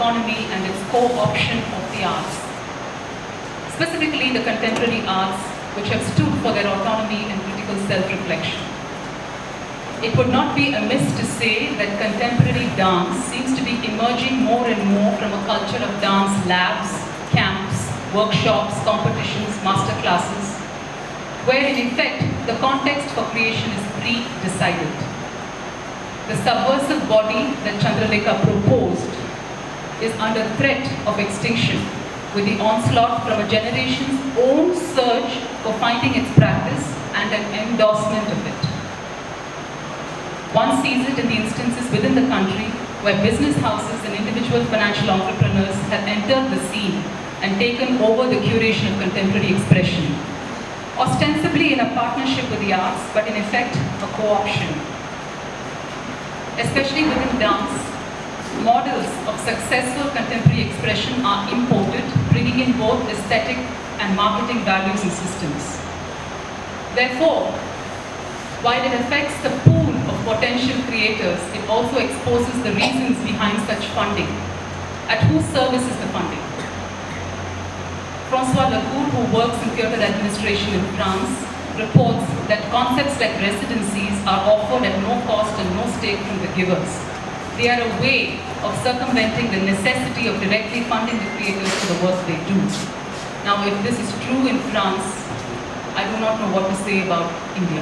economy and its co-option of the arts, specifically the contemporary arts, which have stood for their autonomy and critical self-reflection. It would not be amiss to say that contemporary dance seems to be emerging more and more from a culture of dance labs, camps, workshops, competitions, master classes, where in effect the context for creation is pre-decided. The subversive body that Chandralekha proposed is under threat of extinction with the onslaught from a generation's own search for finding its practice and an endorsement of it. One sees it in the instances within the country where business houses and individual financial entrepreneurs have entered the scene and taken over the curation of contemporary expression, ostensibly in a partnership with the arts, but in effect a co-option. Especially within dance, models of successful contemporary expression are imported, bringing in both aesthetic and marketing values and systems. Therefore, while it affects the pool of potential creators, it also exposes the reasons behind such funding. At whose service is the funding? François Lacour, who works in theatre administration in France, reports that concepts like residencies are offered at no cost and no stake from the givers. They are a way of circumventing the necessity of directly funding the creators for the work they do. Now, if this is true in France, I do not know what to say about India.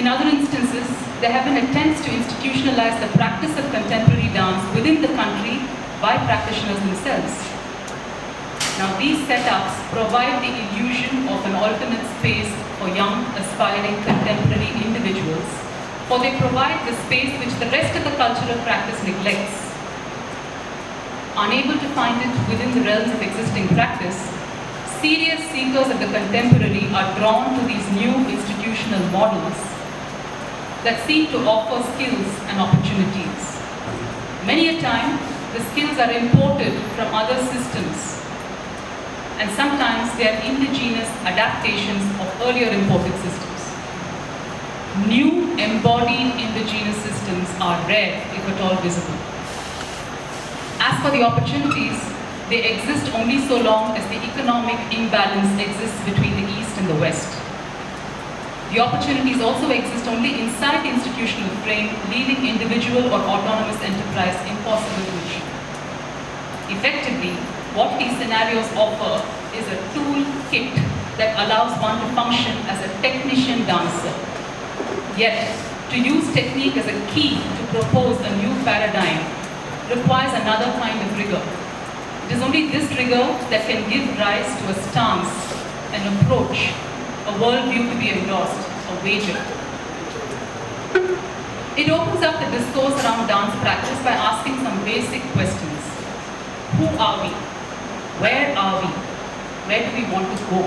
In other instances, there have been attempts to institutionalize the practice of contemporary dance within the country by practitioners themselves. Now, these setups provide the illusion of an alternate space for young, aspiring, contemporary individuals, for they provide the space which the rest of the cultural practice neglects. Unable to find it within the realms of existing practice, serious seekers of the contemporary are drawn to these new institutional models that seem to offer skills and opportunities. Many a time, the skills are imported from other systems, and sometimes they are indigenous adaptations of earlier imported systems. New embodied indigenous systems are rare, if at all visible. As for the opportunities, they exist only so long as the economic imbalance exists between the East and the West. The opportunities also exist only inside the institutional frame, leaving individual or autonomous enterprise impossible to achieve. Effectively, what these scenarios offer is a tool kit that allows one to function as a technician dancer. Yet, to use technique as a key to propose a new paradigm requires another kind of rigor. It is only this rigor that can give rise to a stance, an approach, a worldview to be endorsed, a wager. It opens up the discourse around dance practice by asking some basic questions. Who are we? Where are we? Where do we want to go?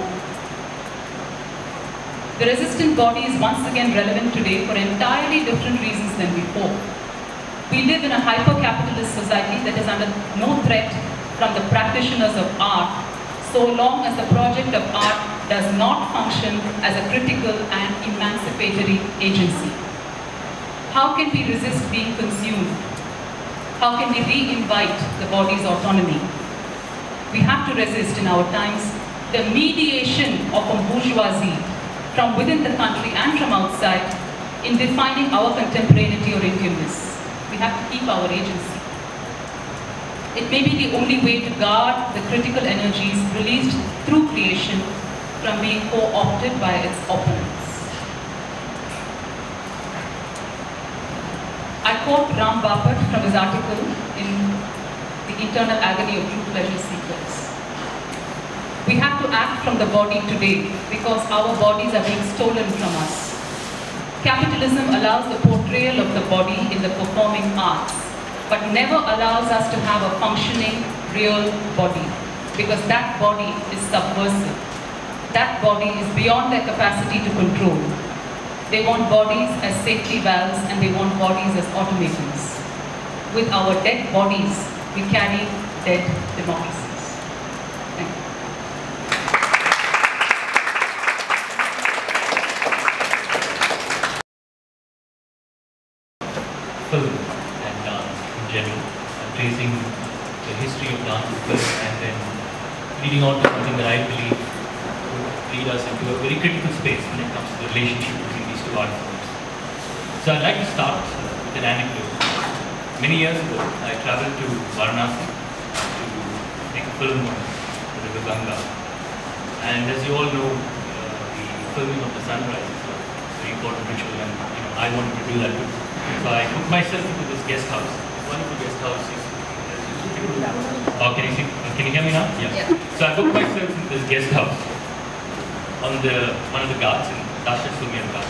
The resistant body is once again relevant today for entirely different reasons than before. We live in a hyper-capitalist society that is under no threat from the practitioners of art, so long as the project of art does not function as a critical and emancipatory agency. How can we resist being consumed? How can we re-invite the body's autonomy? We have to resist in our times the mediation of a bourgeoisie from within the country and from outside in defining our contemporaneity or Indianness. We have to keep our agency. It may be the only way to guard the critical energies released through creation from being co-opted by its opponents. I quote Ram Bapat from his article in The Internal Agony of True Pleasure Seekers. We have to act from the body today because our bodies are being stolen from us. Capitalism allows the portrayal of the body in the performing arts, but never allows us to have a functioning, real body, because that body is subversive. That body is beyond their capacity to control. They want bodies as safety valves, and they want bodies as automatons. With our dead bodies, we carry dead democracies. Thank you. Film and dance in general, and holding on to something that I believe would lead us into a very critical space when it comes to the relationship between these two art forms. So I'd like to start with an anecdote. Many years ago, I traveled to Varanasi to make a film on the River Ganga. And as you all know, the filming of the sunrise is a very important ritual, and you know, I wanted to do that too. So I took myself into this guest house. Wonderful guest house. Oh, can you hear me now? Yeah. So I booked myself in this guest house on one of the ghats in Dasha Sumer Ghat.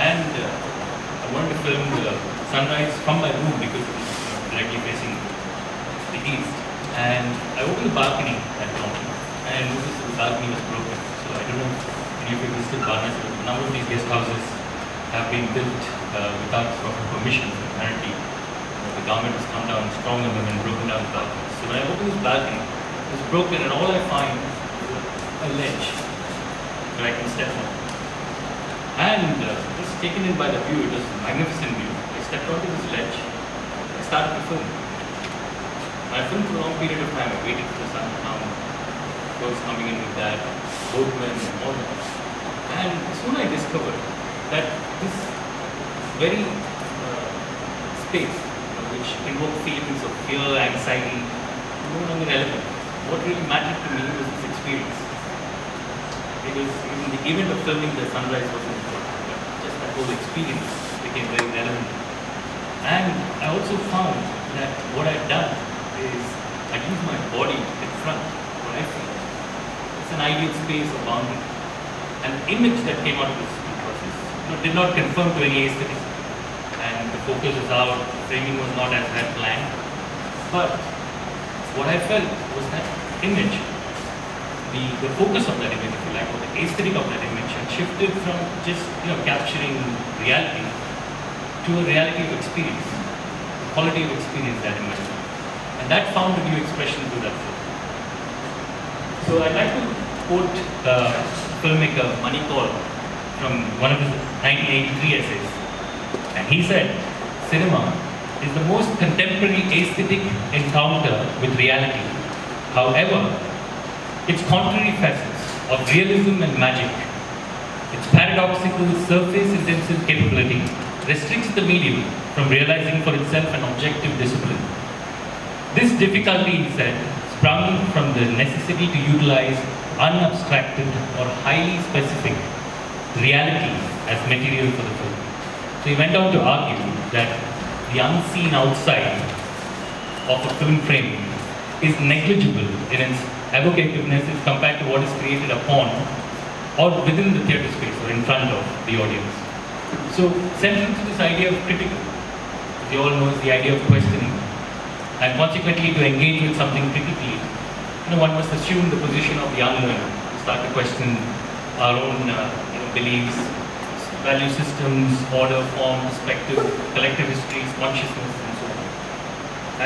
And I wanted to film the sunrise from my room because it was directly facing the east. And I opened the balcony at home and noticed that the balcony was broken. So I don't know if you people still Varanasi, but a number of these guest houses have been built without proper permission. Apparently, the government has come down strong on them and broken down the balcony. So when I opened this balcony, it was broken, and all I find is a ledge that I can step on. And just taken in by the view, it was a magnificent view. I stepped onto this ledge, I started to film. I filmed for a long period of time. I waited for the sun to come, folks coming in with that, boatmen and all that. And soon I discovered that this very space, which invoked feelings of fear, anxiety, no longer relevant. What really mattered to me was this experience. Because even the event of filming the sunrise wasn't important, but just that whole experience became very relevant. And I also found that what I've done is I use my body to confront what I feel. It's an ideal space of boundary. An image that came out of this process, you know, did not conform to any aesthetic. The focus was out, the framing was not as I had planned. But what I felt was that image, the focus of that image, if you like, or the aesthetic of that image had shifted from just, you know, capturing reality to a reality of experience, the quality of experience that image. And that found a new expression to that film. So I'd like to quote the filmmaker Mani Kaul from one of his 1983 essays. And he said, cinema is the most contemporary aesthetic encounter with reality. However, its contrary facets of realism and magic, its paradoxical surface-intensive capability, restricts the medium from realizing for itself an objective discipline. This difficulty, he said, sprung from the necessity to utilize unabstracted or highly specific reality as material for the film. So he went on to argue that the unseen outside of a film frame is negligible in its evocativeness if compared to what is created upon or within the theatre space or in front of the audience. So central to this idea of critical, as you all know, is the idea of questioning. And consequently, to engage with something critically, you know, one must assume the position of the unknown, start to question our own beliefs, value systems, order, form, perspective, collective histories, consciousness, and so on.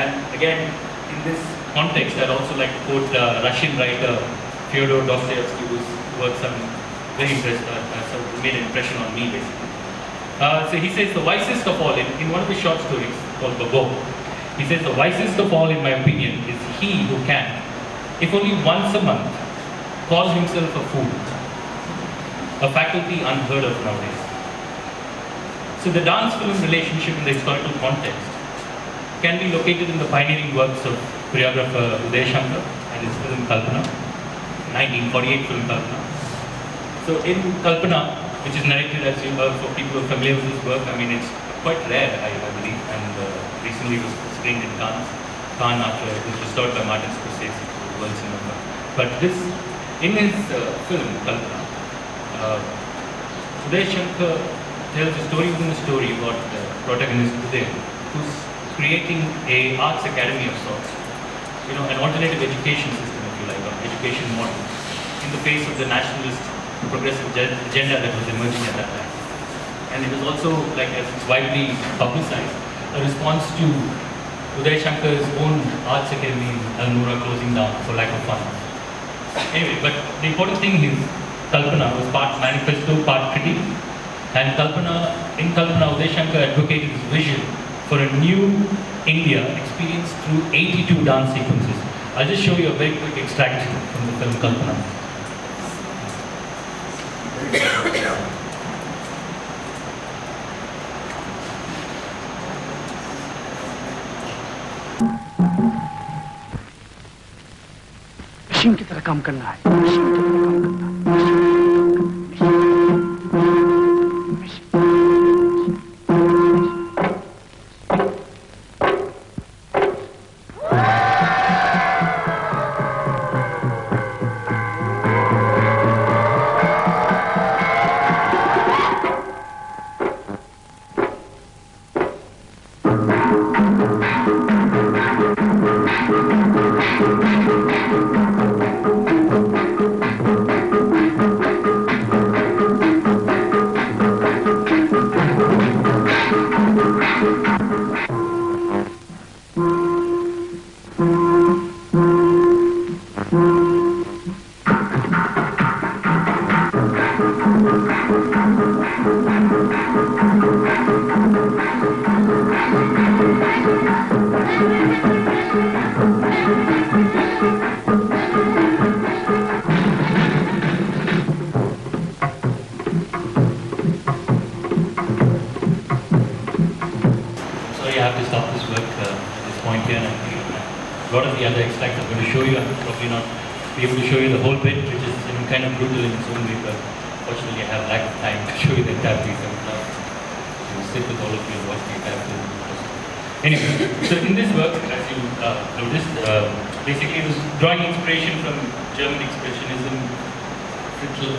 And again, in this context, I'd also like to quote the Russian writer Fyodor Dostoevsky, whose works I'm very impressed by, sort of made an impression on me basically. So he says, the wisest of all, in one of the short stories called Babo, he says, the wisest of all, in my opinion, is he who can, if only once a month, call himself a fool, a faculty unheard of nowadays. So the dance-film relationship in the historical context can be located in the pioneering works of choreographer Uday Shankar and his film Kalpana, 1948 film Kalpana. So in Kalpana, which is narrated, as you heard, for people who are familiar with this work, I mean, it's quite rare, I believe, and recently it was screened in Cannes after it was restored by Martin Scorsese to the world cinema. But this, in his film Kalpana, Uday Shankar tells a story within a story about the protagonist Uday, who's creating an arts academy of sorts, you know, an alternative education system, if you like, or education model, in the face of the nationalist progressive agenda that was emerging at that time. And it was also, like, as it's widely publicized, a response to Uday Shankar's own arts academy in Alnura closing down for lack of funds. Anyway, but the important thing is, Kalpana was part manifesto, part critique, and in Kalpana, Uday Shankar advocated his vision for a new India experienced through 82 dance sequences. I'll just show you a very quick extract from the film Kalpana. मशीन की तरह काम करना है, machine की तरह काम करना है।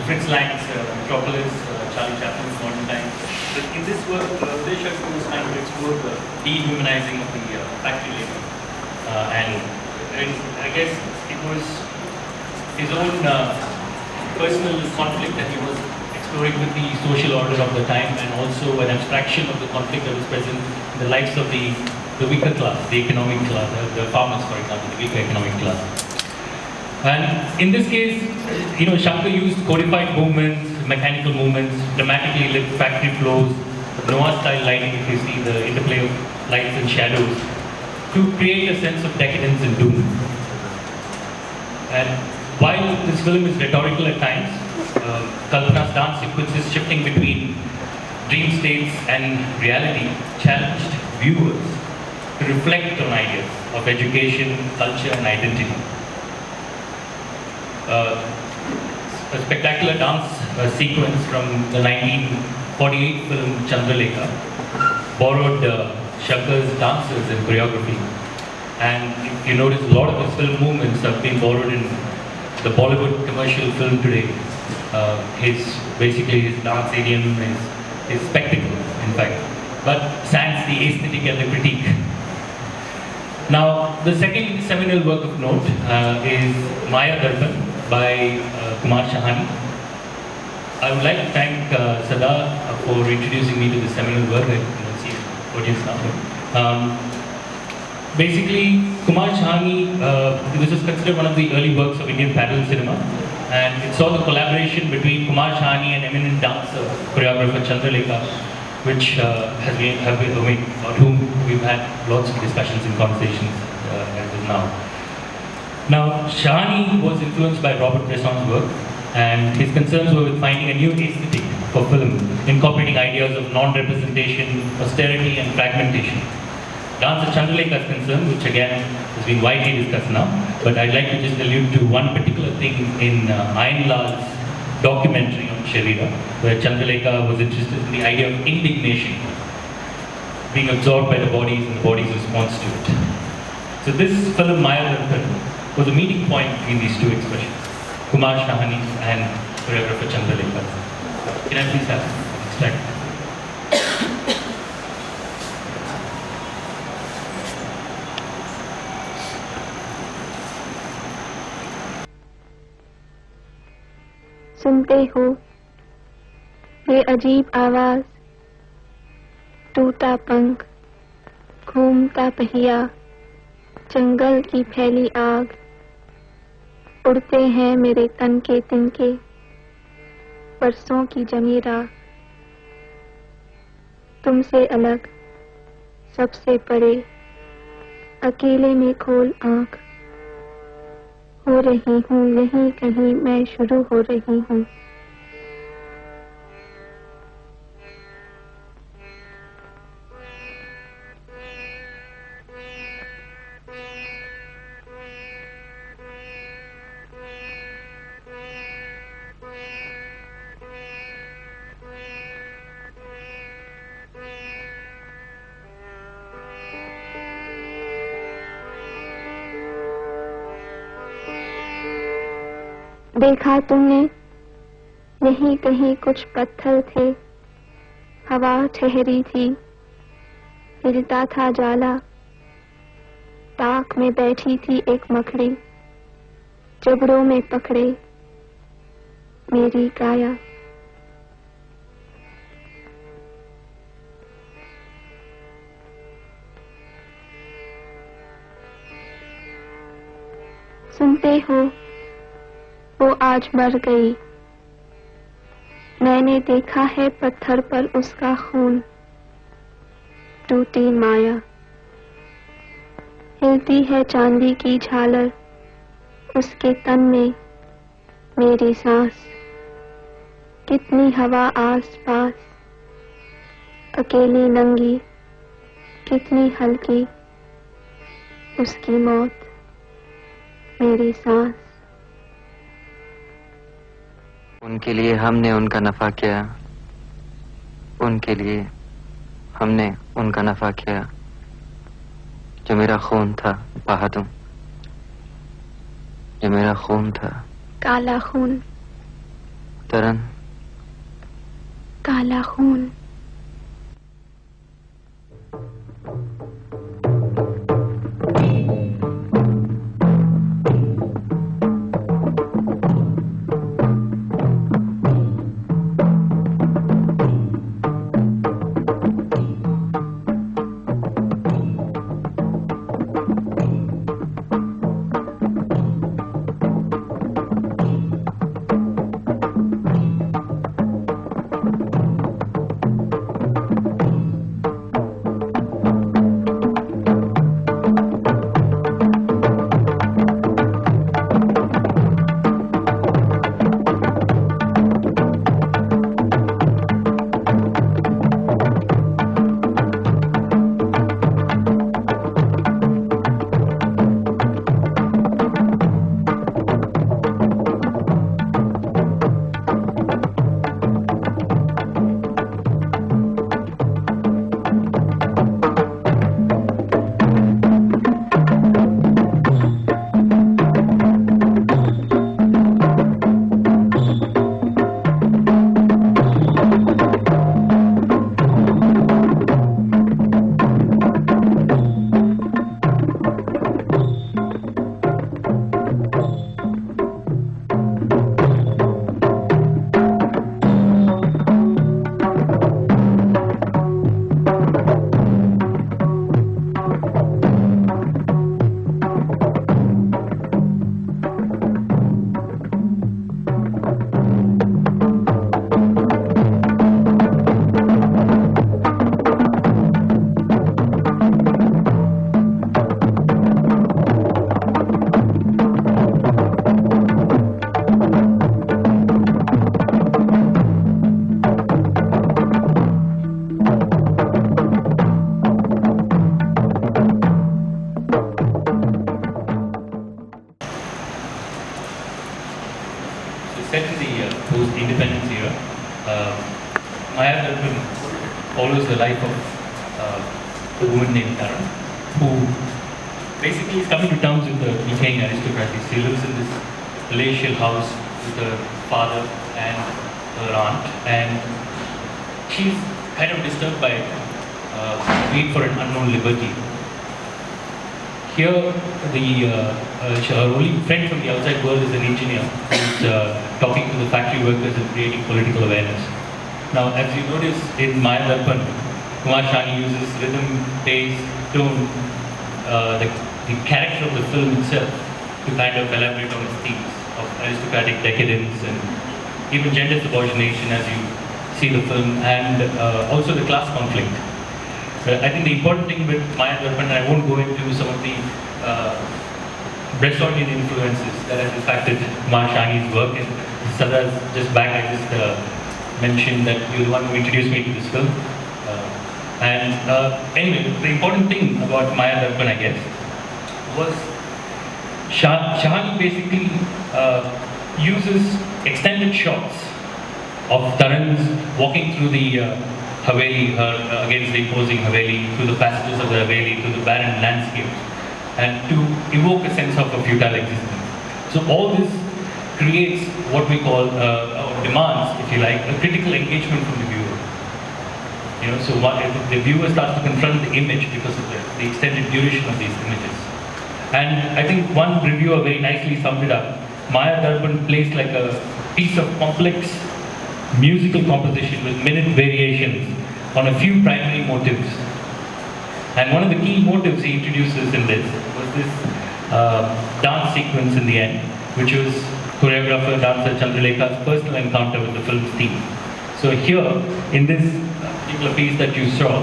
Fritz Lang's Metropolis, Charlie Chaplin's Modern Times. But in this work, Uday Shankar was trying to explore the dehumanizing of the factory labor. And I guess it was his own personal conflict that he was exploring with the social order of the time, and also an abstraction of the conflict that was present in the lives of the weaker class, the economic class, the farmers, for example, the weaker economic class. And in this case, you know, Shankar used codified movements, mechanical movements, dramatically lit factory floors, noir-style lighting, if you see the interplay of lights and shadows, to create a sense of decadence and doom. And while this film is rhetorical at times, Kalpana's dance sequences shifting between dream states and reality challenged viewers to reflect on ideas of education, culture, and identity. A spectacular dance sequence from the 1948 film Chandralekha borrowed Shankar's dances and choreography. And if you notice, a lot of his film movements have been borrowed in the Bollywood commercial film today. Basically his dance idiom, his spectacle, in fact, but sans the aesthetic and the critique. Now, the second seminal work of note is Maya Darpan by Kumar Shahani. I would like to thank Sada for introducing me to this seminal work. I can see the audience now. Basically, Kumar Shahani, this is considered one of the early works of Indian parallel cinema, and it saw the collaboration between Kumar Shahani and eminent dancer, choreographer Chandralekha, which about whom we've had lots of discussions and conversations as of now. Now, Shahani was influenced by Robert Bresson's work, and his concerns were with finding a new aesthetic for film, incorporating ideas of non-representation, austerity, and fragmentation. Dance of Chandralekha's concern, which again has been widely discussed now, but I'd like to just allude to one particular thing in Ayan Lal's documentary on Sharira, where Chandralekha was interested in the idea of indignation being absorbed by the bodies and the body's response to it. So this film, Maya Darpan, was a meeting point between these two expressions, Kumar Shahani and choreographer Chandralekha. Can I please have an extract? सुनते हो ये अजीब आवाज, टूटा पंख, घूमता पहिया, जंगल की फैली आग, उड़ते हैं मेरे तन के तिनके, बरसों की जमीरा, तुमसे अलग सबसे परे, अकेले में खोल आंख, हो रही हूँ, यहीं कहीं मैं शुरू हो रही हूँ। देखा तुमने, यहीं कहीं कुछ पत्थर थे, हवा ठहरी थी, हिलता था जाला, ताक में बैठी थी एक मकड़ी, जबड़ों में पकड़े मेरी काया। सुनते हो, वो आज मर गई। मैंने देखा है पत्थर पर उसका खून, टूटी माया। हिलती है चांदी की झालर, उसके तन में मेरी सांस। कितनी हवा आस पास, अकेली नंगी, कितनी हल्की उसकी मौत, मेरी सांस। उनके लिए हमने उनका नफा किया, उनके लिए हमने उनका नफा किया। जो मेरा खून था बहा दूं, जो मेरा खून था काला खून, तरन काला खून। In Maya Darpan, Kumar Shahani uses rhythm, pace, tone, the character of the film itself to kind of elaborate on its themes of aristocratic decadence and even gender subordination as you see the film, and also the class conflict. I think the important thing with Maya Darpan, and I won't go into some of builds on these influences that have impacted Kumar Shahani's work. And Sara, just back, I just mentioned that you're the one who introduced me to this film. Anyway, the important thing about Maya Darpan, I guess, was Shahani basically uses extended shots of Tarans walking through the Haveli, against the opposing Haveli, through the passages of the Haveli, through the barren landscapes, and to evoke a sense of a futile existence. So all this creates what we call, or demands, if you like, a critical engagement from the viewer. You know, so what, the viewer starts to confront the image because of the extended duration of these images. And I think one reviewer very nicely summed it up. Maya Darpan plays like a piece of complex musical composition with minute variations on a few primary motives. And one of the key motives he introduces in this was this dance sequence in the end, which was choreographer, dancer Chandralekha's personal encounter with the film's theme. So here, in this particular piece that you saw,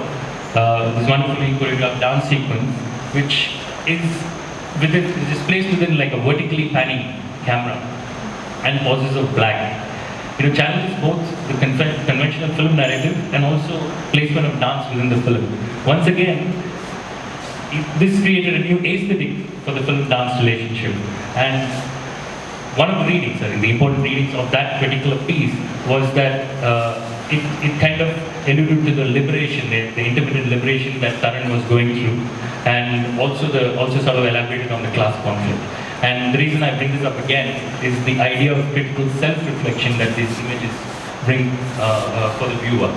this wonderfully choreographed dance sequence, which is placed within like a vertically panning camera and pauses of black. It challenges both the conventional film narrative and also placement of dance within the film. Once again, this created a new aesthetic for the film-dance relationship. And one of the readings, I think the important readings of that particular piece was that it kind of alluded to the liberation, the intermittent liberation that Taran was going through, and also sort of elaborated on the class conflict. And the reason I bring this up again is the idea of critical self-reflection that these images bring for the viewer.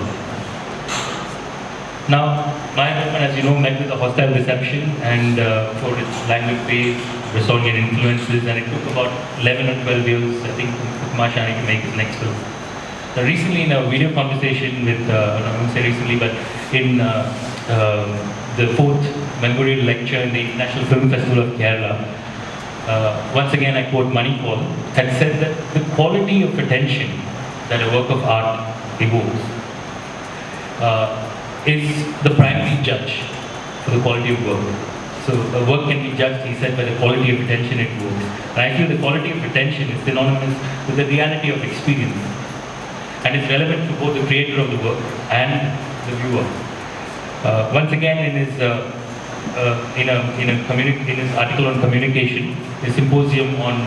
Now, Maya Darpan, as you know, met with a hostile reception and for its language base, Bresonian influences, and it took about 11 or 12 years, I think, for Kumar Shahani to make his next film. Now, recently, in a video conversation with, I won't say recently, but in the 4th memorial lecture in the International Film Festival of Kerala, once again I quote Mani Kaul, had said that the quality of attention that a work of art evokes is the primary judge for the quality of work. So a work can be judged, he said, by the quality of attention it evokes. And I feel the quality of attention is synonymous with the reality of experience, and it's relevant to both the creator of the work and the viewer. Once again, in his in his article on communication, a symposium on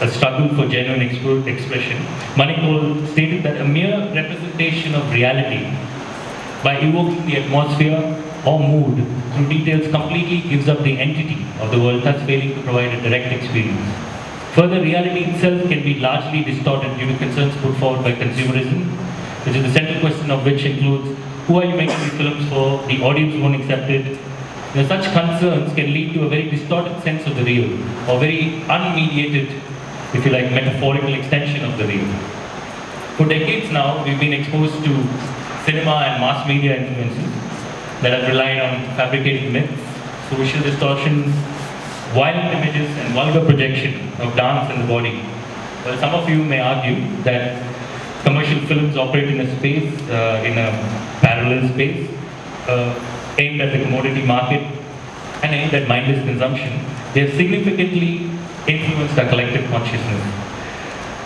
a struggle for genuine expression, Mani Kaul stated that a mere representation of reality by evoking the atmosphere or mood through details completely gives up the entity of the world, thus failing to provide a direct experience. Further, reality itself can be largely distorted due to concerns put forward by consumerism, which is the central question of which includes, who are you making these films for? The audience won't accept it. Now, such concerns can lead to a very distorted sense of the real, or very unmediated, if you like, metaphorical extension of the real. For decades now, we've been exposed to cinema and mass media influences that have relied on fabricated myths, social distortions, violent images, and vulgar projection of dance and the body. Well, some of you may argue that commercial films operate in a space, parallel space, aimed at the commodity market and aimed at mindless consumption. They have significantly influenced our collective consciousness.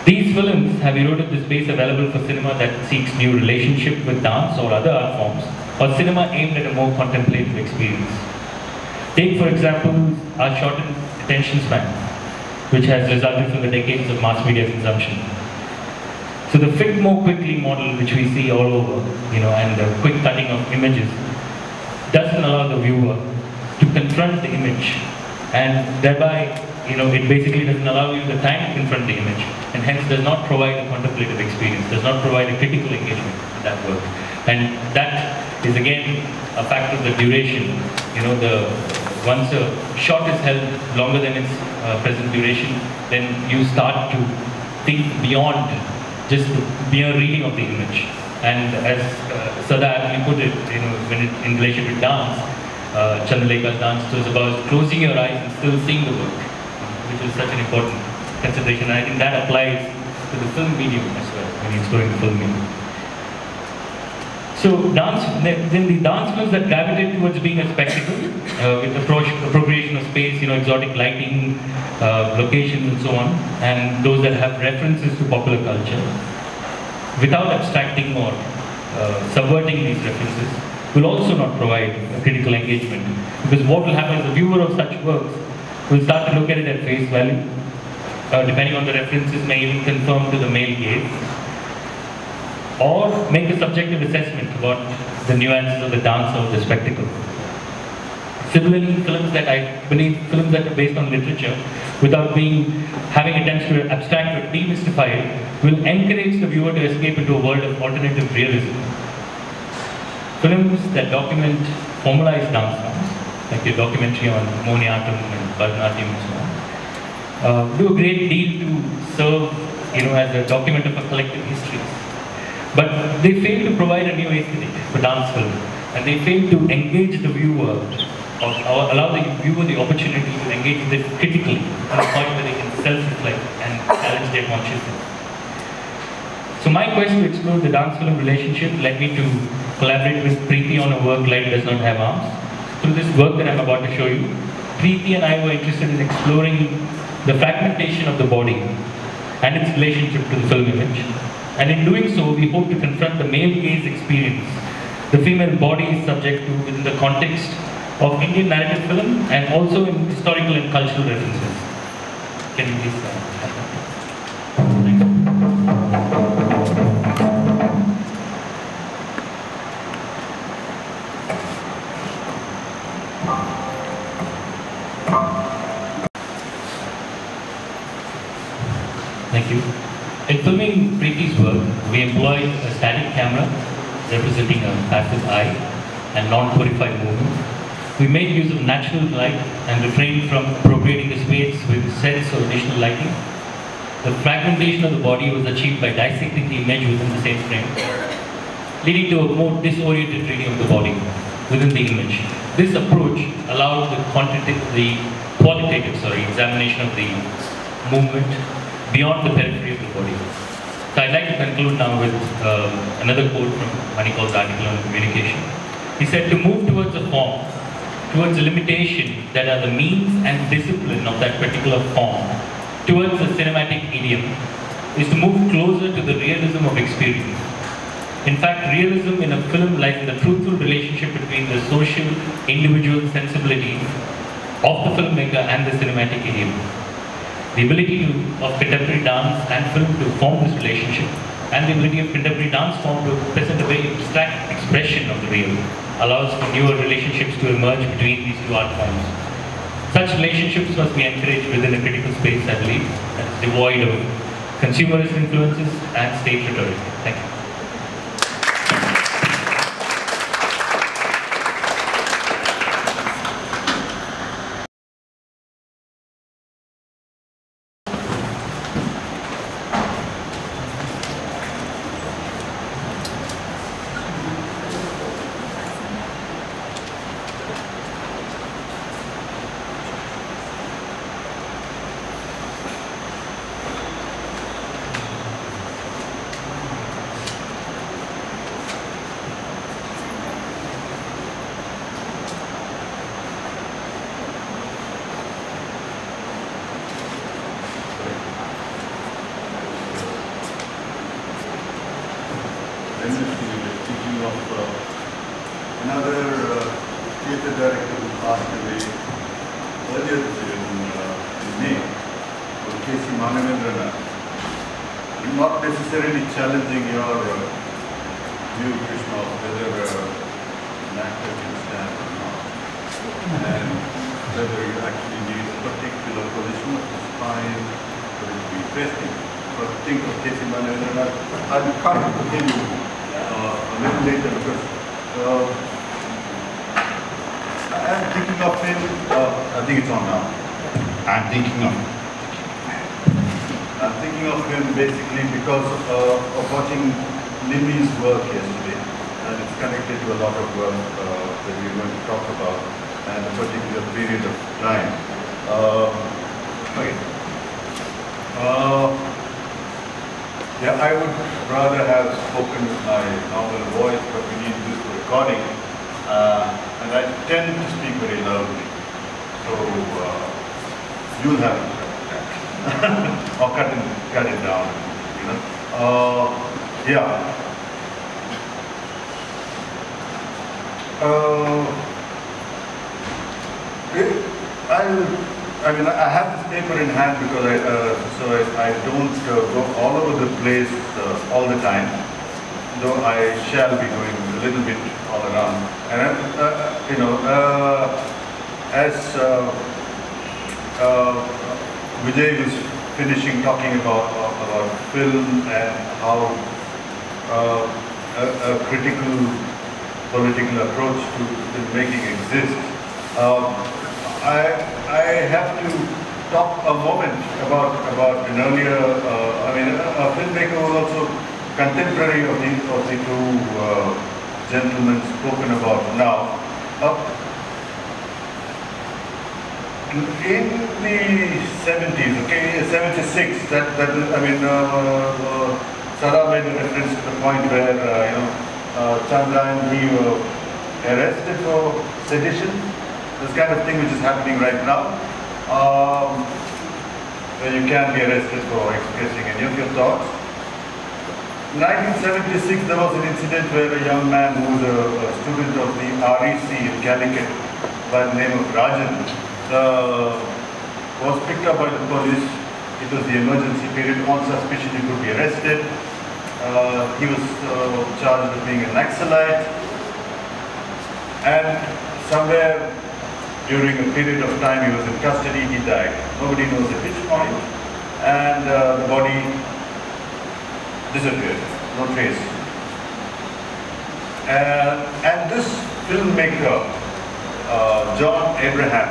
These films have eroded the space available for cinema that seeks new relationship with dance or other art forms, or cinema aimed at a more contemplative experience. Take, for example, our shortened attention span, which has resulted from the decades of mass media consumption. So the fit more quickly model, which we see all over, and the quick cutting of images, doesn't allow the viewer to confront the image, and thereby, it basically doesn't allow you the time to confront the image, and hence does not provide a contemplative experience, does not provide a critical engagement with that work. And that is again a factor of the duration. Once a shot is held longer than its present duration, then you start to think beyond just the mere reading of the image. And as Sada actually put it, in relation to dance, Chandralekha's dance was about closing your eyes and still seeing the work, which is such an important consideration. And I think that applies to the film medium as well, when exploring the film medium. So dance, then the dance moves that gravitated towards being a spectacle, with appropriation of space, exotic lighting, locations and so on, and those that have references to popular culture, without abstracting or subverting these references, will also not provide a critical engagement. Because what will happen is a viewer of such works will start to look at it at face value, depending on the references, may even conform to the male gaze, or make a subjective assessment about the nuances of the dance or the spectacle. Similarly, films that I believe, films that are based on literature, without having attempts to abstract or demystify it, will encourage the viewer to escape into a world of alternative realism. Films that document formalized dance forms, like the documentary on Mohiniyattam and Bharatanatyam and so on, do a great deal to serve, as a document of a collective history. But they fail to provide a new aesthetic for dance film, and they fail to engage the viewer, or allow the viewer the opportunity to engage with it critically, to the point where they can self-reflect and challenge their consciousness. So my quest to explore the dance film relationship led me to collaborate with Preeti on a work, Life Does Not Have Arms. Through this work that I'm about to show you, Preeti and I were interested in exploring the fragmentation of the body and its relationship to the film image. And in doing so, we hope to confront the male gaze experience the female body is subject to within the context of Indian narrative film, and also in historical and cultural references. Can you please thank you. Thank you. In filming Preeti's work, we employed a static camera representing a passive eye and non-codified movement. We made use of natural light and refrained from appropriating the space with sets or additional lighting. The fragmentation of the body was achieved by dissecting the image within the same frame, leading to a more disoriented reading of the body within the image. This approach allowed the qualitative examination of the movement beyond the periphery of the body. So I'd like to conclude now with another quote from Mani Kaul's article on communication. He said, to move towards a form, towards a limitation that are the means and discipline of that particular form, towards a cinematic medium, is to move closer to the realism of experience. In fact, realism in a film lies in the truthful relationship between the social, individual sensibilities of the filmmaker and the cinematic medium. The ability of contemporary dance and film to form this relationship, and the ability of contemporary dance form to present a very abstract expression of the real, allows for newer relationships to emerge between these two art forms. Such relationships must be encouraged within a critical space, I believe, that is devoid of consumerist influences and state rhetoric. Thank you. Yeah, I would rather have spoken with my normal voice, but we need this recording. And I tend to speak very loudly. So you'll have to cut that. Or cut it down, you know. Yeah. I mean, I have this paper in hand because I don't go all over the place all the time, though I shall be going a little bit all around. And you know, as Vijay was finishing talking about film and how a critical political approach to filmmaking exists. I have to talk a moment about an earlier. I mean, a filmmaker who was also contemporary of the two gentlemen spoken about now. In the 70s, okay, 76. Sara made a reference to the point where you know. Chandra and he were arrested for sedition, this kind of thing which is happening right now, where you can be arrested for expressing any of your thoughts. In 1976 there was an incident where a young man who was a student of the REC in Calicut by the name of Rajan was picked up by the police. It was the emergency period, on suspicion he could be arrested. He was charged with being an Naxalite, and somewhere during a period of time he was in custody, he died. Nobody knows at which point, and the body disappeared, no trace. And this filmmaker, John Abraham,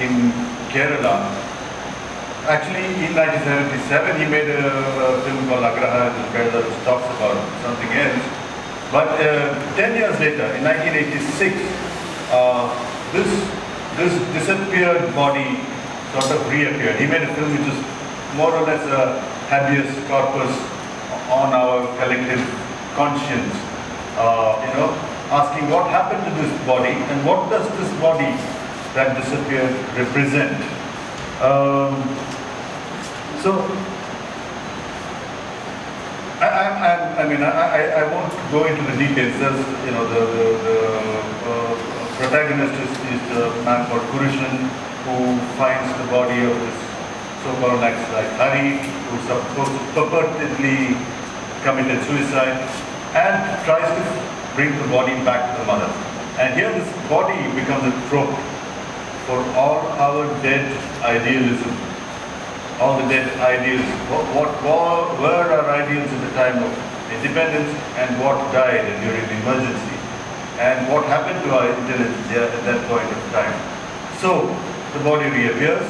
in Kerala, actually, in 1977, he made a film called Agraha, which talks about something else. But 10 years later, in 1986, this disappeared body sort of reappeared. He made a film which is more or less a habeas corpus on our collective conscience. You know, asking what happened to this body and what does this body that disappeared represent? I won't go into the details. There's, you know, the protagonist is the man called Kurishan, who finds the body of this so-called Naxalite Hari, who purportedly committed suicide, and tries to bring the body back to the mother. And here this body becomes a trope for all our dead idealism, all the dead ideals. What were our ideals at the time of independence, and what died during the emergency, and what happened to our intelligence at that point of time. So the body reappears,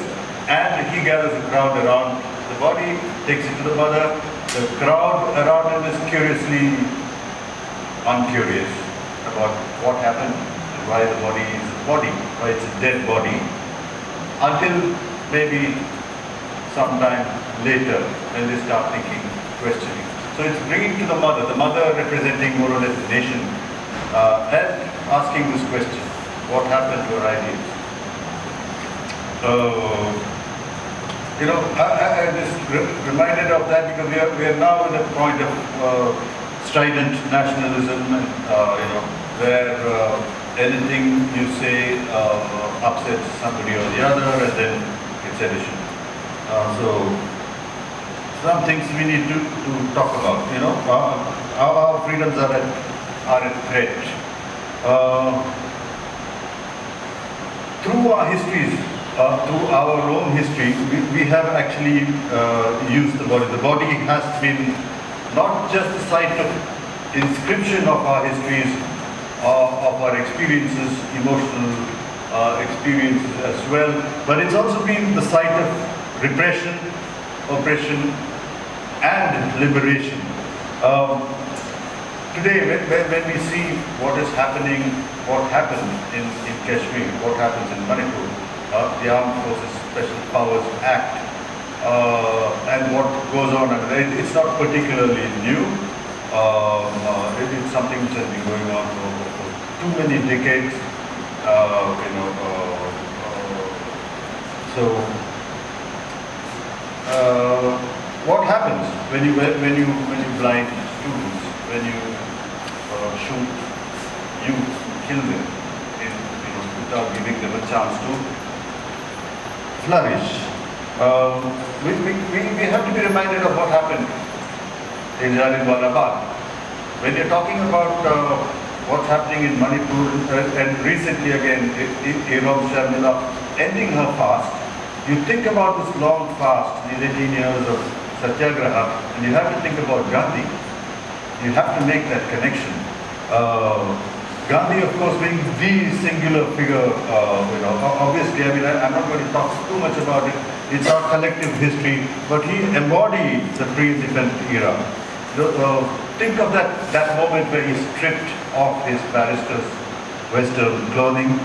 and he gathers a crowd around the body, takes it to the mother. The crowd around him is curiously uncurious about what happened and why the body is a body. It's a dead body, until maybe sometime later when they start thinking, questioning. So it's bringing to the mother representing more or less the nation, and asking this question, what happened to her ideas? You know, I'm just reminded of that because we are now at the point of strident nationalism, and, you know, where anything you say upsets somebody or the other, and then it's sedition. So some things we need to talk about, you know, our freedoms are at threat. Through our histories, through our own history, we have actually used the body. The body has been not just the site of inscription of our histories, of our experiences, emotional experiences as well, but it's also been the site of repression, oppression, and liberation. Today, when we see what is happening, what happened in Kashmir, what happens in Manipur, the Armed Forces Special Powers Act, and what goes on. And it's not particularly new. It's something which has been going on for too many decades. So what happens when you blind students, when you shoot youth, kill them, without giving them a chance to flourish? We have to be reminded of what happened in Jallianwala Bagh. When you're talking about what's happening in Manipur, and recently again, Iram Shamila ending her fast, you think about this long fast, these 18 years of Satyagraha, and you have to think about Gandhi. You have to make that connection. Gandhi, of course, being the singular figure, obviously, I'm not going to talk too much about it. It's our collective history, but he embodied the pre-independent era. Think of that moment where he stripped off his barrister's Western clothing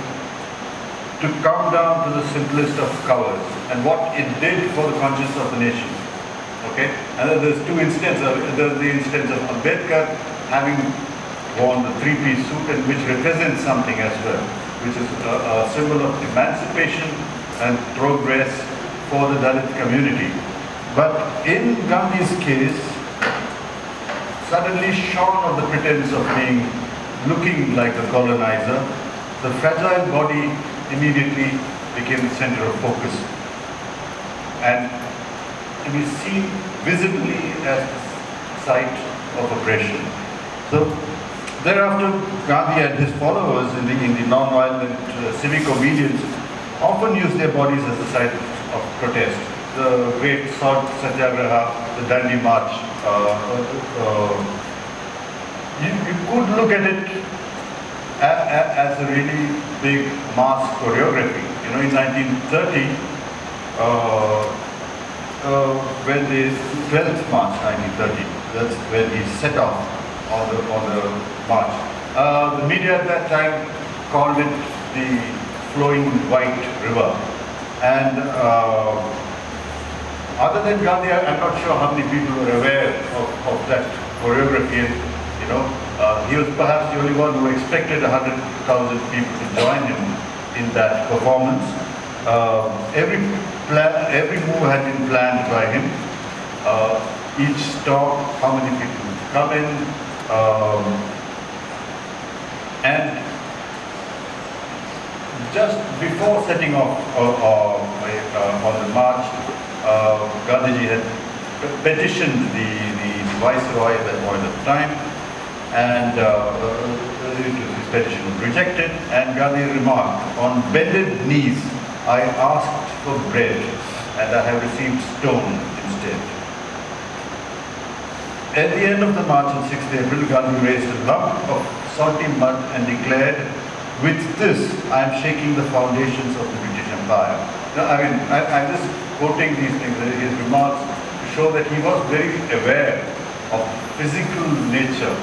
to come down to the simplest of covers, and what it did for the conscience of the nation. Okay? And then there's two instances. There's the instance of Ambedkar having worn the three-piece suit, and which represents something as well, which is a symbol of emancipation and progress for the Dalit community. But in Gandhi's case, suddenly shorn of the pretense of looking like a colonizer, the fragile body immediately became the center of focus, and to be seen visibly as the site of oppression. So thereafter, Gandhi and his followers in the non-violent civic-obedience often used their bodies as a site of protest. The great Salt Satyagraha, the Dandi March, you could look at it as a really big mass choreography. In 1930, when the 12th March 1930, that's when he set off on the march. The media at that time called it the flowing white river. And other than Gandhi, I'm not sure how many people were aware of that choreography. And, he was perhaps the only one who expected 100,000 people to join him in that performance. Every move had been planned by him. Each stop, how many people would come in, and just before setting off on the march, Gandhiji had petitioned the viceroy at that point of time, and his petition was rejected, and Gandhi remarked, "On bended knees I asked for bread, and I have received stone instead." At the end of the march on 6th April, Gandhi raised a lump of salty mud and declared, "With this, I am shaking the foundations of the British Empire." I'm just quoting these things, his remarks, to show that he was very aware of the physical nature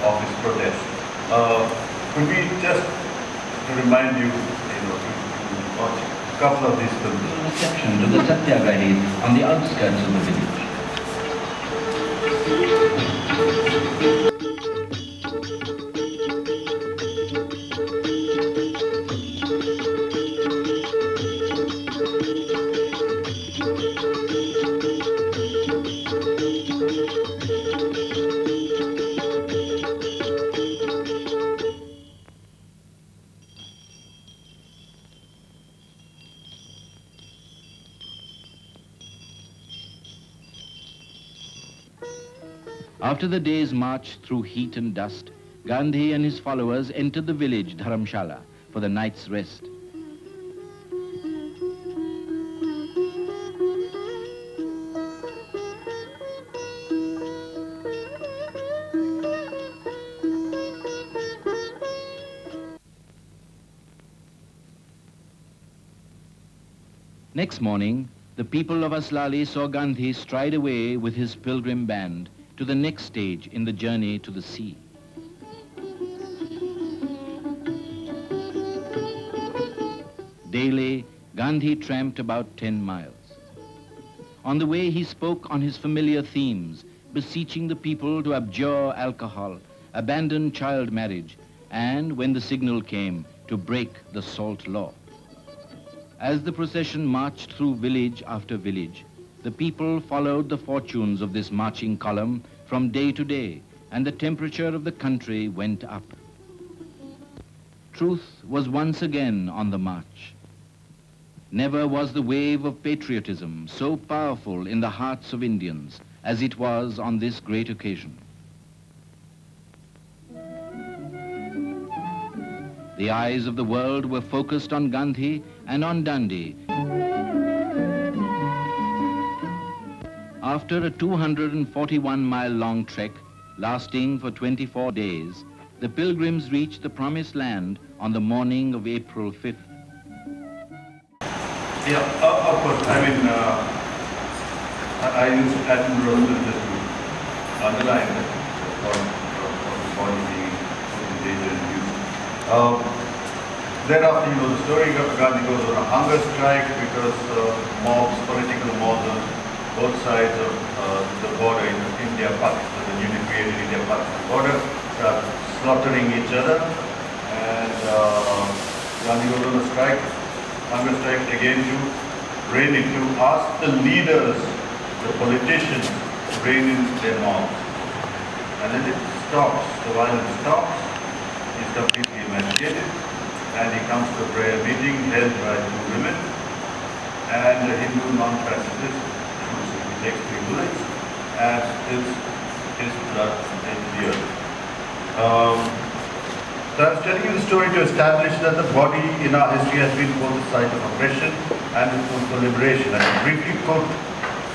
of his protest. Could we just remind you, to watch a couple of these films? There's a reception to the Satyagrahis on the outskirts of the village. After the day's march through heat and dust, Gandhi and his followers entered the village Dharamshala for the night's rest. Next morning, the people of Aslali saw Gandhi stride away with his pilgrim band to the next stage in the journey to the sea. Daily, Gandhi tramped about 10 miles. On the way, he spoke on his familiar themes, beseeching the people to abjure alcohol, abandon child marriage, and, when the signal came, to break the salt law. As the procession marched through village after village, the people followed the fortunes of this marching column from day to day, and the temperature of the country went up. Truth was once again on the march. Never was the wave of patriotism so powerful in the hearts of Indians as it was on this great occasion. The eyes of the world were focused on Gandhi and on Dandi. After a 241-mile long trek lasting for 24 days, the pilgrims reached the promised land on the morning of April 5th. Yeah, of course. I mean, I used to admire just to underline that for the thereafter, you know, the story of Gandhi goes on a hunger strike because mobs, political mobs on both sides of the border in India-Pakistan, the newly created India-Pakistan border, start slaughtering each other, and Gandhi goes on a strike, hunger strike again to rein in, to ask the leaders, the politicians, to rein in their mobs. And then it stops, the violence stops, it's completely emancipated, and he comes to a prayer meeting held by two women and a Hindu non-pacifist who takes three bullets and spills his blood in the earth. So I'm telling you the story to establish that the body in our history has been both the site of oppression and for liberation. I briefly quote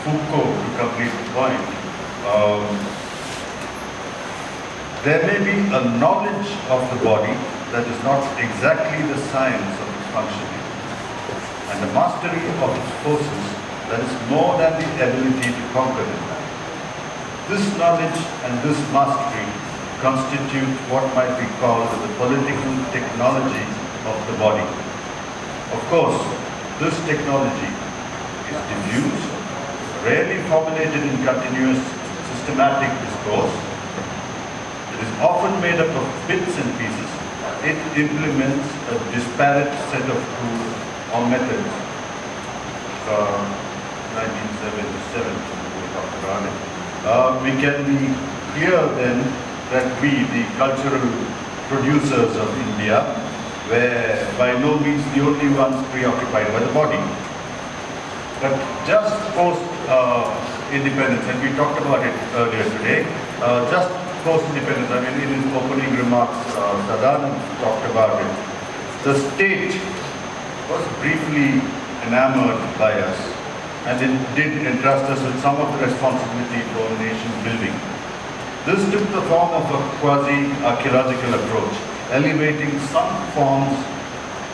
Foucault to complete the point. There may be a knowledge of the body that is not exactly the science of its functioning, and the mastery of its forces that is more than the ability to conquer them. This knowledge and this mastery constitute what might be called the political technology of the body. Of course, this technology is diffuse, rarely formulated in continuous systematic discourse. It is often made up of bits and pieces. It implements a disparate set of tools or methods. 1977, we talked about it. We can be clear then that we, the cultural producers of India, were by no means the only ones preoccupied by the body. But just post-independence, and we talked about it earlier today, just post-independence, I mean, in his opening remarks, Sadanand talked about it. The state was briefly enamored by us, and it did entrust us with some of the responsibility for nation building. This took the form of a quasi-archaeological approach, elevating some forms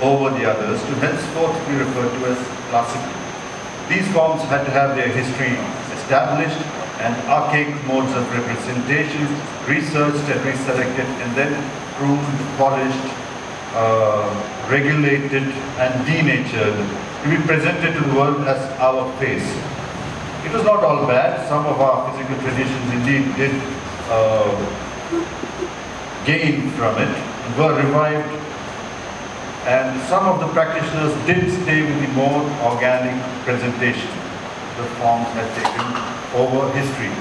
over the others to henceforth be referred to as classical. These forms had to have their history established, and archaic modes of representation researched and reselected and then pruned, polished, regulated and denatured to be presented to the world as our face. It was not all bad. Some of our physical traditions indeed did gain from it, were revived, and some of the practitioners did stay with the more organic presentation the forms had taken over history.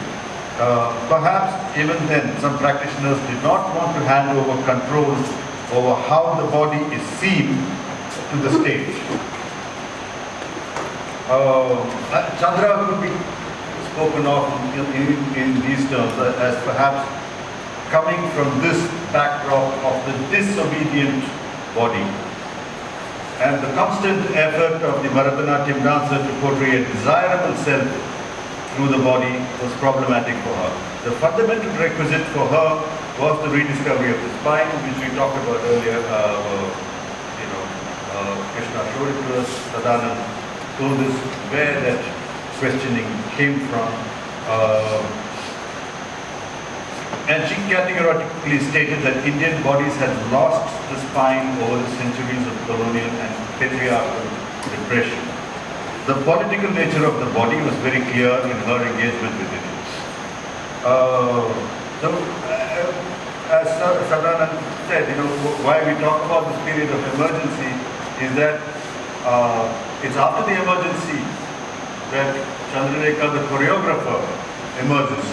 Perhaps even then some practitioners did not want to hand over controls over how the body is seen to the state. Chandra could be spoken of in these terms as perhaps coming from this backdrop of the disobedient body and the constant effort of the Bharatanatyam dancer to portray a desirable self through the body was problematic for her. The fundamental requisite for her was the rediscovery of the spine, which we talked about earlier. Krishna showed it to us, Sadanand told us where that questioning came from. And she categorically stated that Indian bodies had lost the spine over the centuries of colonial and patriarchal repression. The political nature of the body was very clear in her engagement with it. As Sadanand said, why we talk about this period of emergency is that it's after the emergency that Chandralekha, the choreographer, emerges.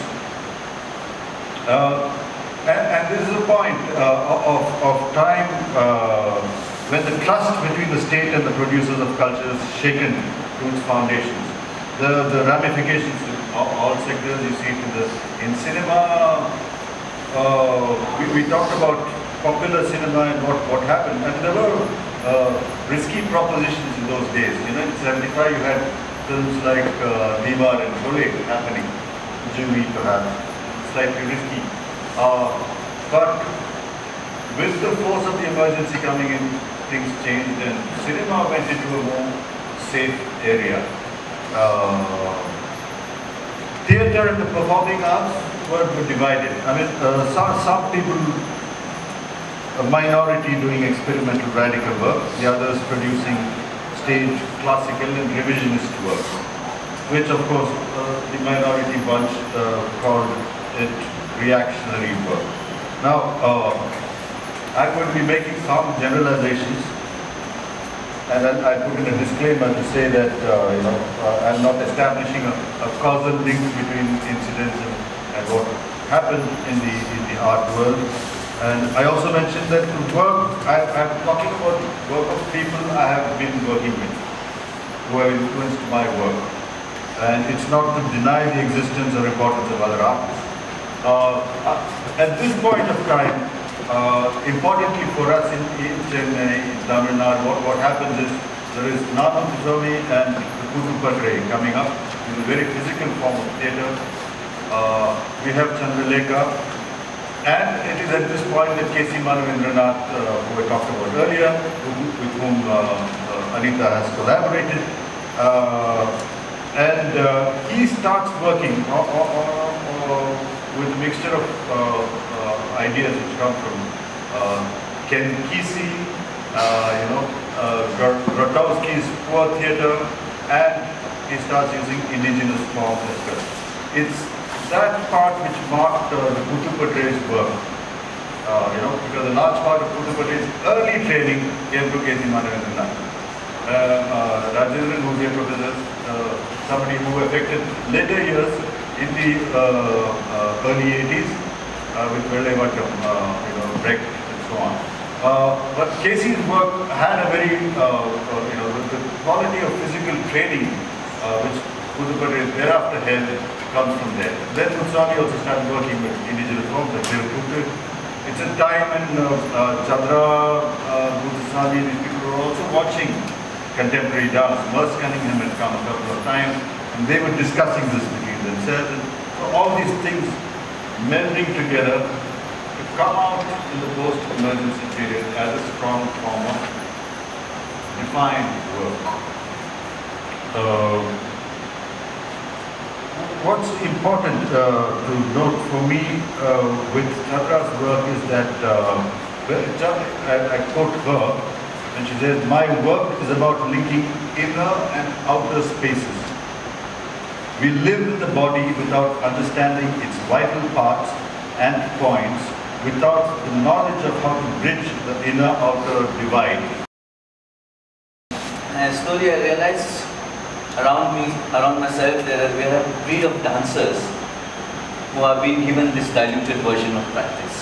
And this is a point of time when the trust between the state and the producers of culture is shaken to its foundations. The ramifications to all sectors, you see it in cinema. We talked about popular cinema and what happened, and there were risky propositions in those days. In 75 you had films like Deewar and Sholay happening, Jimmy perhaps, slightly risky. But with the force of the emergency coming in, things changed and cinema went into a more safe area. Theatre and the performing arts were divided. I mean, some people, a minority, doing experimental radical work, the others producing stage, classical and revisionist work, which of course the minority bunch called it reactionary work. Now, I'm going to be making some generalizations, and I put in a disclaimer to say that I'm not establishing a causal link between incidents and what happened in the art world. And I also mentioned that I'm talking about work of people I have been working with, who have influenced my work. And it's not to deny the existence or importance of other artists. At this point of time, importantly for us in Chennai, in Tamil Nadu, what happens is there is Nanam Kusomi and Gutu Padre coming up in a very physical form of theatre. We have Chandralekha, and it is at this point that K.C. Manavendranath, who I talked about earlier, with whom Anita has collaborated, and he starts working with a mixture of ideas which come from Ken Kesey, Grotowski's poor theatre, and he starts using indigenous forms as well. It's that part which marked the Gutu Padre's work, because a large part of Gutu Padre's early training came to K.C. Manavendranath. Rajendran, who's a professor, somebody who affected later years in the early 80s, with Vellaivacham, Brecht and so on. But Casey's work had a very, the quality of physical training which Gutu Padre thereafter held comes from there. Then Mutsami also started working with indigenous forms like Nirkutu. It's a time when Chandra, Mutsami, these people were also watching contemporary dance. Merce Cunningham had come a couple of times, and they were discussing this between themselves. And so all these things melding together to come out in the post-emergency period as a strong form of defined work. What's important to note for me with Chandra's work is that I quote her, and she says, "My work is about linking inner and outer spaces. We live in the body without understanding its vital parts and points, without the knowledge of how to bridge the inner-outer divide." And slowly I realized around me, around myself, there were a breed of dancers who have been given this diluted version of practice.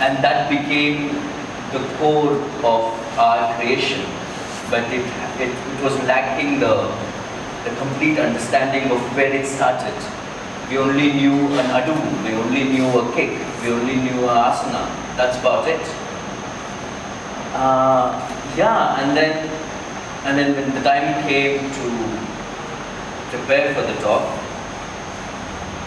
And that became the core of our creation, but it was lacking the complete understanding of where it started. We only knew an adu, we only knew a kick, we only knew an asana, that's about it. And then when the time came to prepare for the talk,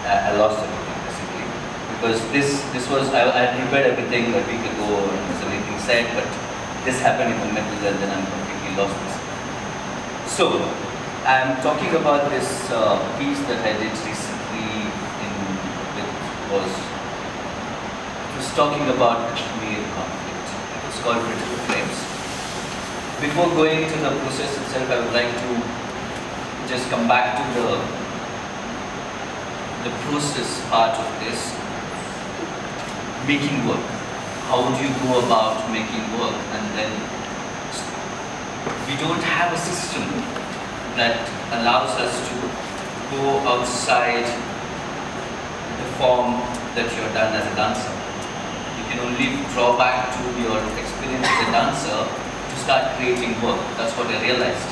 I lost everything basically. Because this was, I had prepared everything a week ago and was everything said, but this happened in the middle and then I'm completely lost myself. So, I'm talking about this piece that I did recently, it was talking about Kashmir conflict. It was called Critical Flames. Before going to the process itself, I would like to just come back to the process part of this. Making work. How would you go about making work? And then we don't have a system that allows us to go outside the form that you're done as a dancer. You can only draw back to your experience as a dancer. Start creating work. That's what I realized.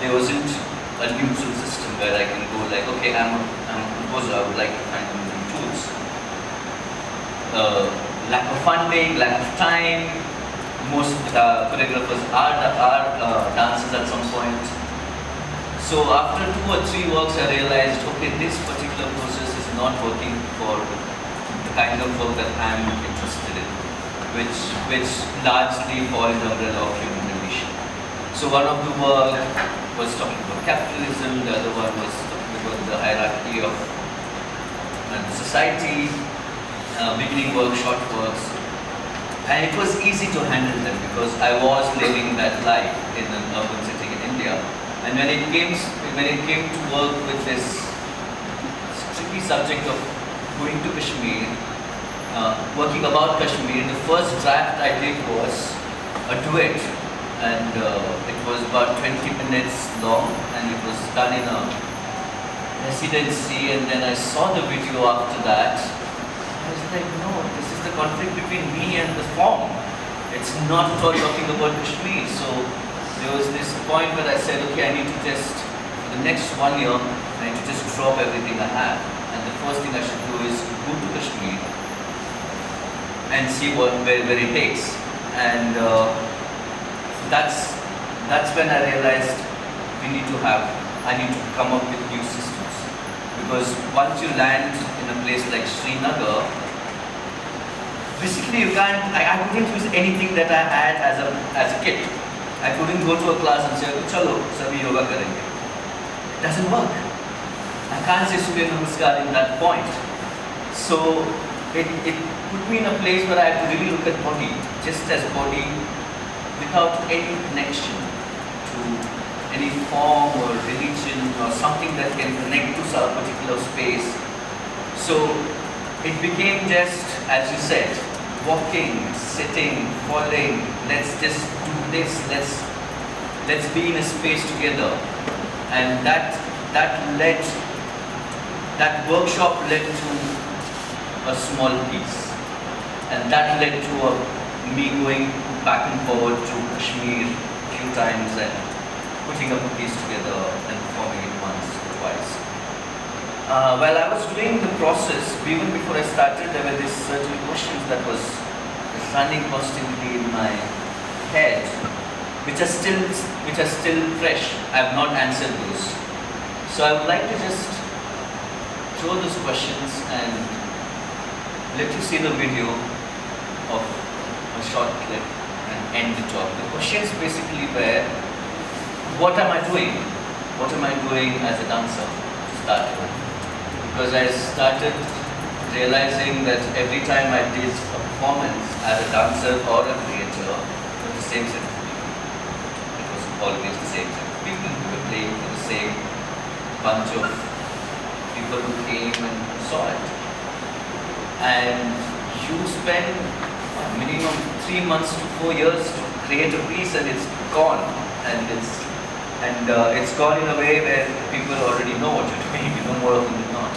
There wasn't a neutral system where I can go like, okay, I'm a composer, I would like to find new tools. Lack of funding, lack of time. Most choreographers are dancers at some point. So after 2 or 3 works, I realized, okay, this particular process is not working for the kind of work that I'm interested in, which largely falls under the human. So one of the work was talking about capitalism, the other one was talking about the hierarchy of society, beginning work, short works. And it was easy to handle them because I was living that life in an urban setting in India. And when it came to work with this tricky subject of going to Kashmir, working about Kashmir, the first draft I did was a duet. And it was about 20 minutes long, and it was done in a residency. And then I saw the video after that. I was like, no, this is the conflict between me and the form. It's not at all talking about Kashmir. So there was this point where I said, okay, I need to just, for the next 1 year, I need to just drop everything I have. And the first thing I should do is go to Kashmir and see where it takes. And that's when I realized I need to come up with new systems, because once you land in a place like Srinagar, basically you can't, I couldn't use anything that I had as a kid. I couldn't go to a class and say, chalo, sabhi yoga karenge. It doesn't work. I can't say Surya Namaskar in that point. So it put me in a place where I had to really look at body, just as body, without any connection to any form or religion or something that can connect to a particular space. So it became just, as you said, walking, sitting, falling, let's just do this, let's be in a space together. And that workshop led to a small piece. And that led to me going back and forward to Kashmir a few times and putting up a piece together and performing it once or twice. While I was doing the process, even before I started, there were these certain questions that was running constantly in my head, which are still fresh. I have not answered those. So I would like to just throw those questions and let you see the video of a short clip and end the talk. The questions basically were, what am I doing? What am I doing as a dancer to start with? Because I started realizing that every time I did a performance as a dancer or a creator, it was the same set of people. It was always the same set of people who were playing for the same bunch of people who came and saw it. And you spend minimum 3 months to 4 years to create a piece, and it's gone, and it's gone in a way where people already know what you're doing, you know more often than not.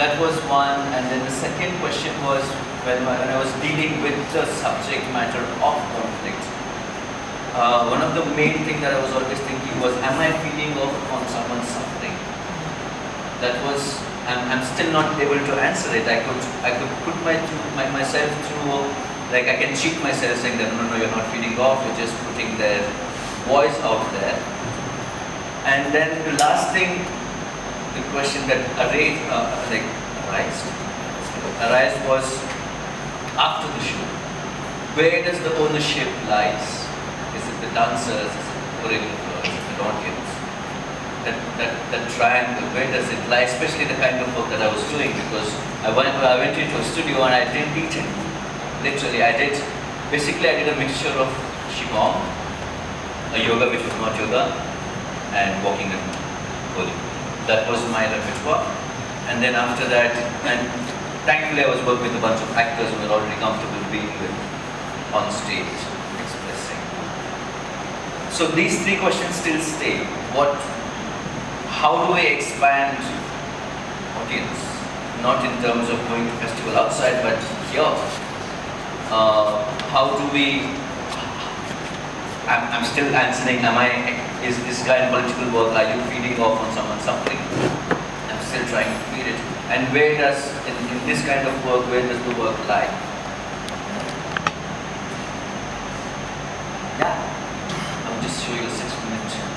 That was one. And then the second question was, when I was dealing with the subject matter of conflict, one of the main things that I was always thinking was, am I feeling off on someone's suffering? That was, I'm still not able to answer it. I could put myself through. Like, I can cheat myself saying that, no, you're not feeding off, you're just putting their voice out there. And then the last thing, the question that arise was, after the show, where does the ownership lies? Is it the dancers, is it the choreographer, is it the audience? That triangle, where does it lie? Especially the kind of work that I was doing, because I went into a studio and I didn't eat it. Literally, I did a mixture of Qigong a yoga which was not yoga, and walking and holding. That was my repertoire. And then after that, and thankfully I was working with a bunch of actors who were already comfortable being with on stage, expressing. So these three questions still stay. What, how do I expand audience? Not in terms of going to festival outside, but here. How do we, I'm still answering, is this guy in political work, are you feeding off on someone's suffering? I'm still trying to feed it. And where does, in this kind of work, where does the work lie? Yeah, I'll just show you a 6-minute video.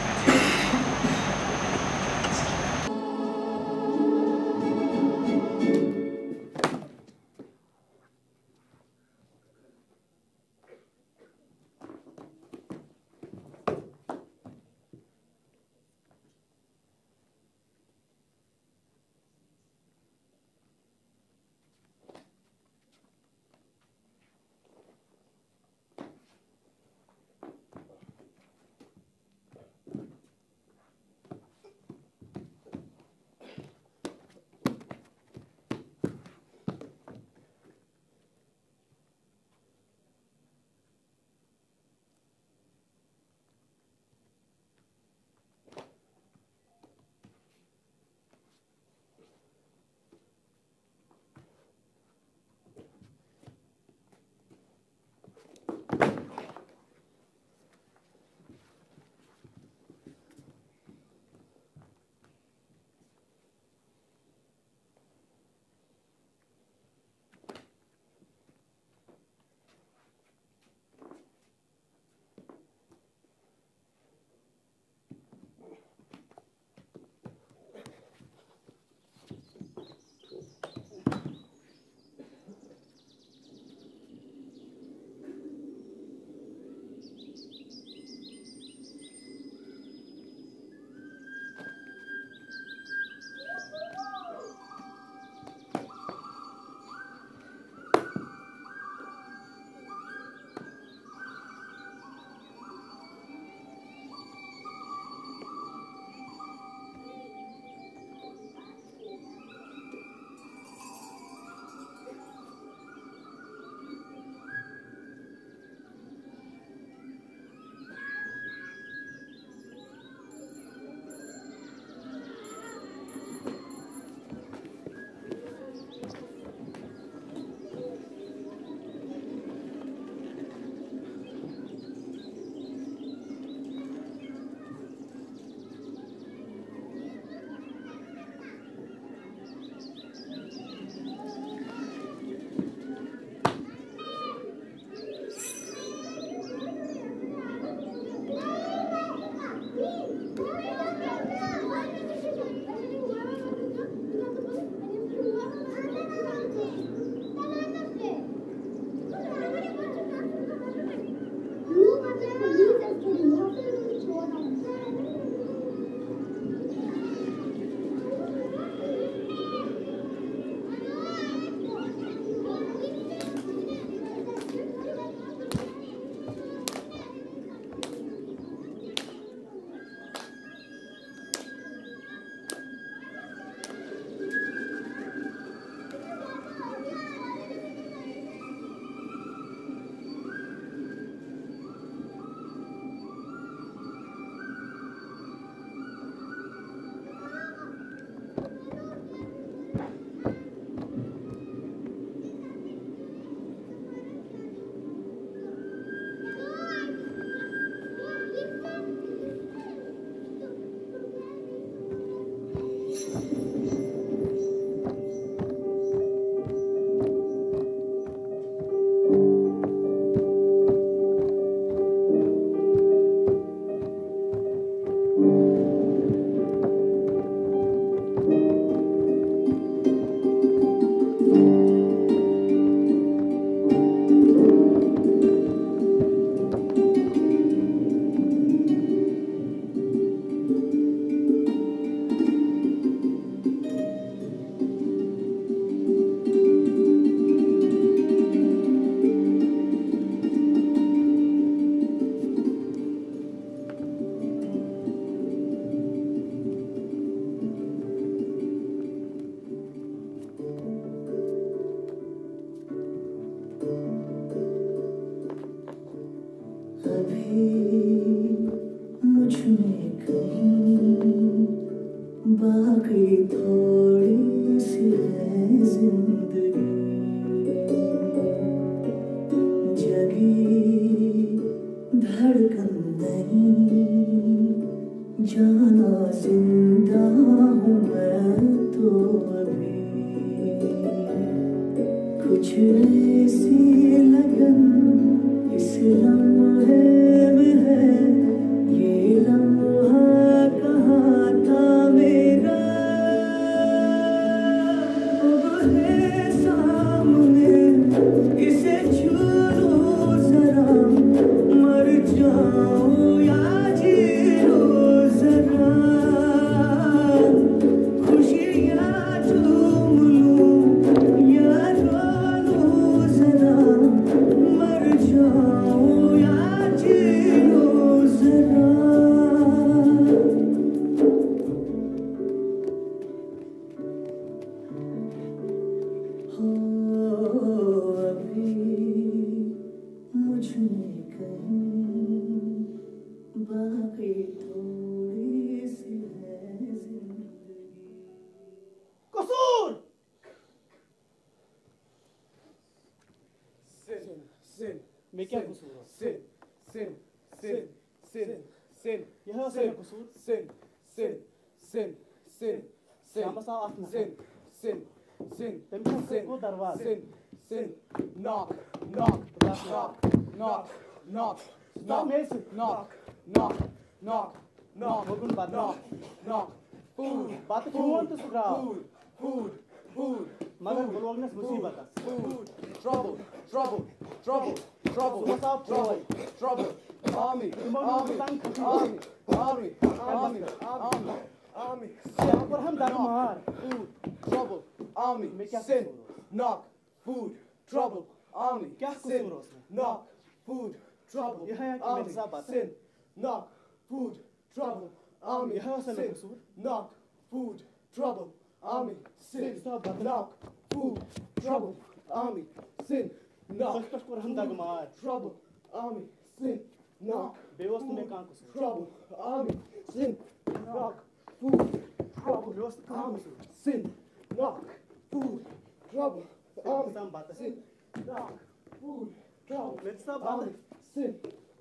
Sin,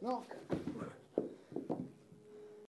knock,